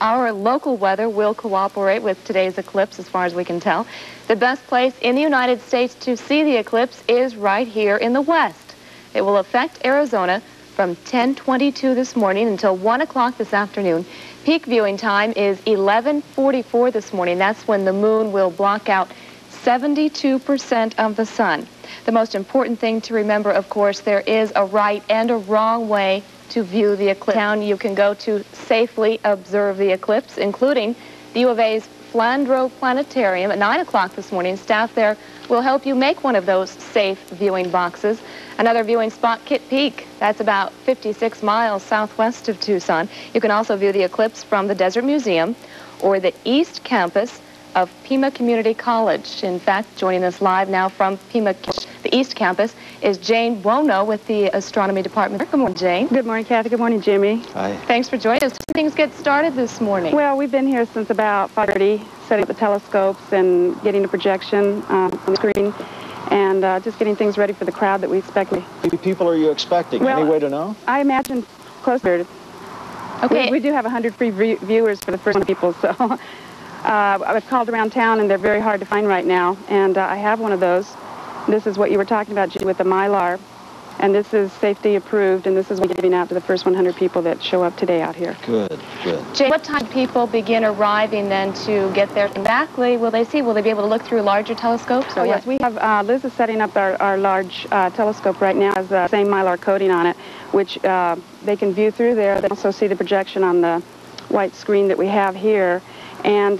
Our local weather will cooperate with today's eclipse as far as we can tell. The best place in the United States to see the eclipse is right here in the west. It will affect Arizona from 10:22 this morning until 1 o'clock this afternoon. Peak viewing time is 11:44 this morning. That's when the moon will block out 72% of the sun. The most important thing to remember, of course, there is a right and a wrong way to view the eclipse. Town you can go to safely observe the eclipse, including the U of A's Flandrau Planetarium at 9 o'clock this morning. Staff there will help you make one of those safe viewing boxes. Another viewing spot, Kitt Peak. That's about 56 miles southwest of Tucson. You can also view the eclipse from the Desert Museum or the East Campus of Pima Community College. In fact, joining us live now from Pima, the East Campus, is Jane Wono with the Astronomy Department. Good morning, Jane. Good morning, Kathy. Good morning, Jimmy. Hi. Thanks for joining us. Things get started this morning. Well, we've been here since about 5:30, setting up the telescopes and getting the projection on the screen, and just getting things ready for the crowd that we expect. How many people are you expecting? Well, any way to know? I imagine close to 100. Okay. We do have 100 free viewers for the first 100 people, so... I've called around town, and they're very hard to find right now, and I have one of those. This is what you were talking about, Judy, with the Mylar, and this is safety approved, and this is what we're giving out to the first 100 people that show up today out here. Good, good. Jay, what time people begin arriving then to get there? Exactly, will they be able to look through larger telescopes? Oh, yes, we have, Liz is setting up our large telescope right now. It has the same Mylar coating on it, which they can view through there. They also see the projection on the white screen that we have here. And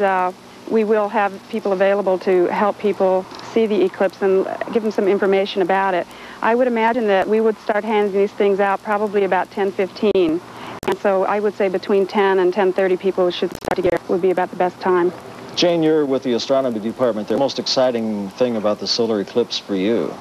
we will have people available to help people see the eclipse and give them some information about it. I would imagine that we would start handing these things out probably about 10:15. And so I would say between 10 and 10:30 people should start to get, would be about the best time. Jane, you're with the astronomy department. The most exciting thing about the solar eclipse for you?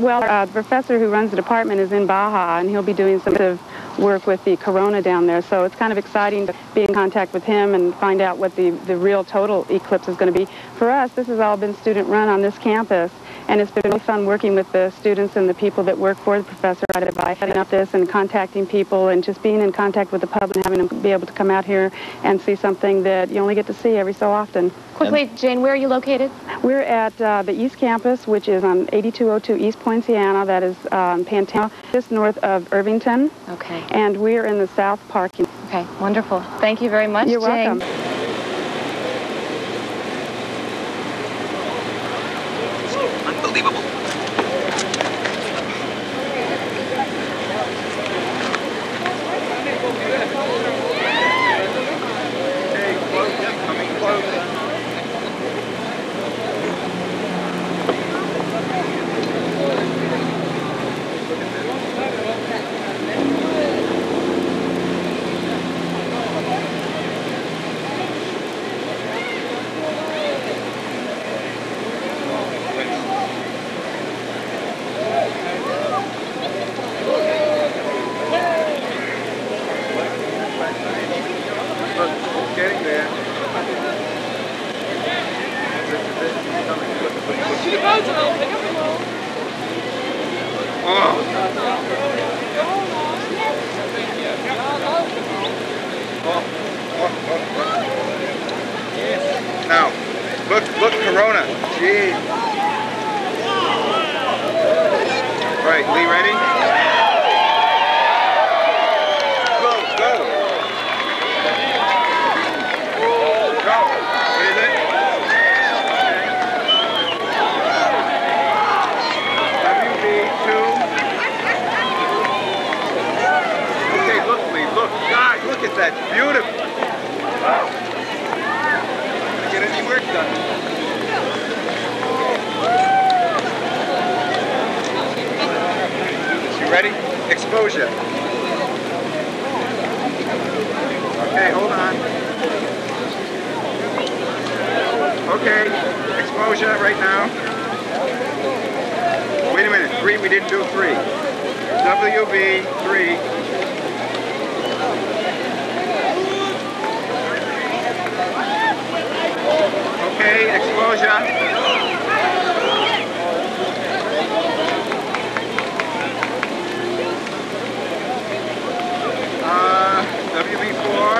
Well, the professor who runs the department is in Baja, and he'll be doing some sort of work with the corona down there. So it's kind of exciting to be in contact with him and find out what the real total eclipse is going to be. For us, this has all been student-run on this campus, and it's been really fun working with the students and the people that work for the professor by setting up this and contacting people and just being in contact with the public and having them be able to come out here and see something that you only get to see every so often. Quickly, Jane, where are you located? We're at the East Campus, which is on 8202 East Poinciana. That is Pantano, just north of Irvington. Okay. And we're in the south parking. Okay, wonderful. Thank you very much, Jane. You're welcome. Now, look, Corona. Jeez. Right, Lee, ready? Go, go. Go. What is it? WB2. Okay, look, Lee, look. God, look at that. Beautiful. Wow. Work done. You ready? Exposure. Okay, hold on. Okay, exposure right now. Wait a minute, three, we didn't do three. WB, three. Okay, exposure. WB4.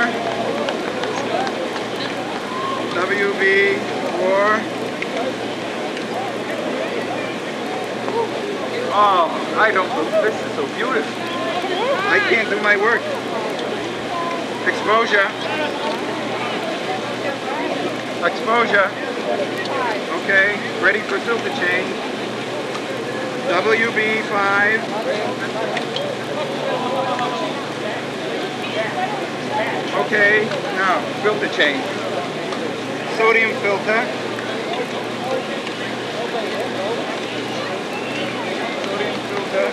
Oh, I don't believe this is so beautiful. I can't do my work. Exposure. Exposure. Okay, ready for filter change. WB5. Okay, now filter change. Sodium filter. Sodium filter.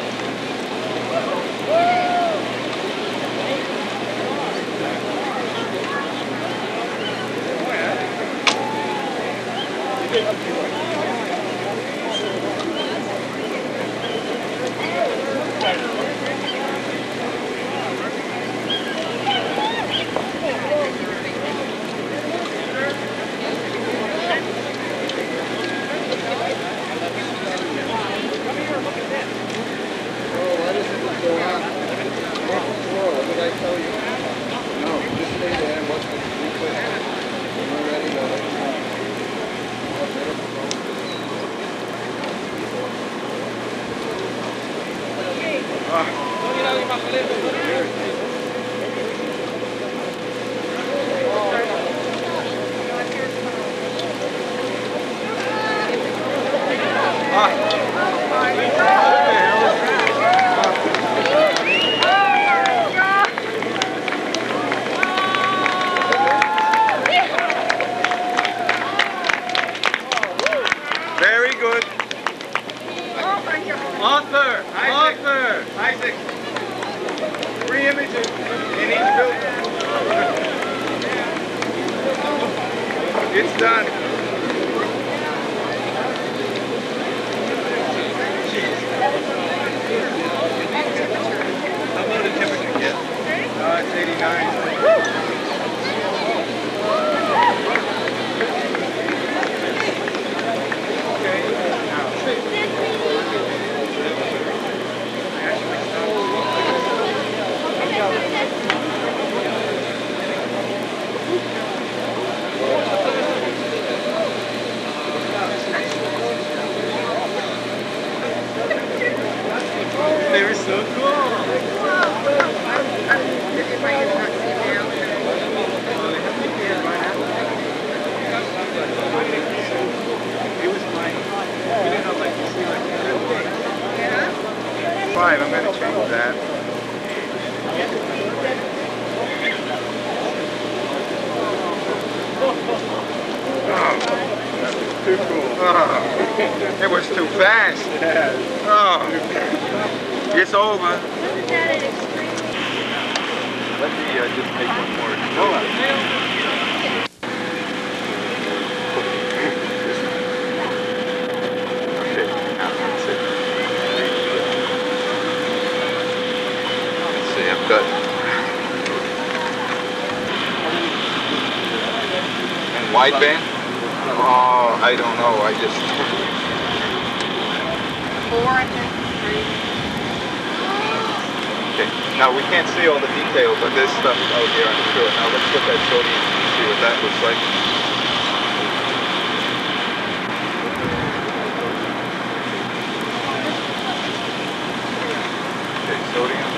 Wideband? Oh, I don't know. I just. 4 and 3. Okay. Now we can't see all the detail, but there's stuff out here, I'm sure. Now let's look at sodium and see what that looks like. Okay, sodium.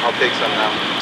I'll take some now.